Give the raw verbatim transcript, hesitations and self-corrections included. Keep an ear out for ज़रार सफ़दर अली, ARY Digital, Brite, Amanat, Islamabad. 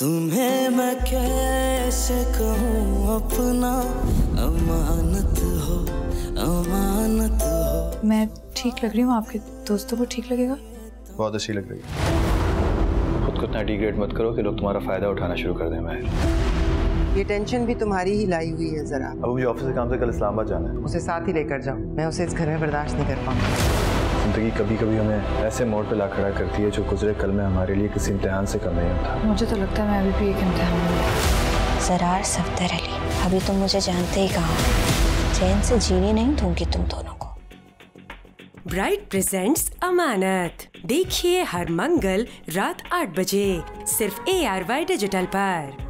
तुम्हें मैं कैसे कहूँ अपना, अमानत हो अमानत हो। मैं ठीक लग रही हूँ? आपके दोस्तों को ठीक लगेगा? बहुत अच्छी लग रही है। खुद को इतना डिग्रेड मत करो कि लोग तुम्हारा फायदा उठाना शुरू कर दें। मैं ये टेंशन भी तुम्हारी ही लाई हुई है जरा। अब मुझे ऑफिस के काम से कल इस्लामाबाद जाना है। उसे साथ ही लेकर जाओ, मैं उसे इस घर में बर्दाश्त नहीं कर पाऊंगा। जिंदगी कभी कभी हमें ऐसे मोड़ पर ला खड़ा करती है जो गुजरे कल में हमारे लिए किसी इम्तिहान से कम नहीं होता। मुझे तो लगता है मैं अभी भी एक इम्तिहान हूँ। ज़रार सफ़दर अली, अभी तुम मुझे जानते ही कहाँ हो। चैन से जीने नहीं दूंगी तुम दोनों को। ब्राइट प्रेजेंट्स अमानत, देखिए हर मंगल रात आठ बजे सिर्फ ए आर वाई डिजिटल पर।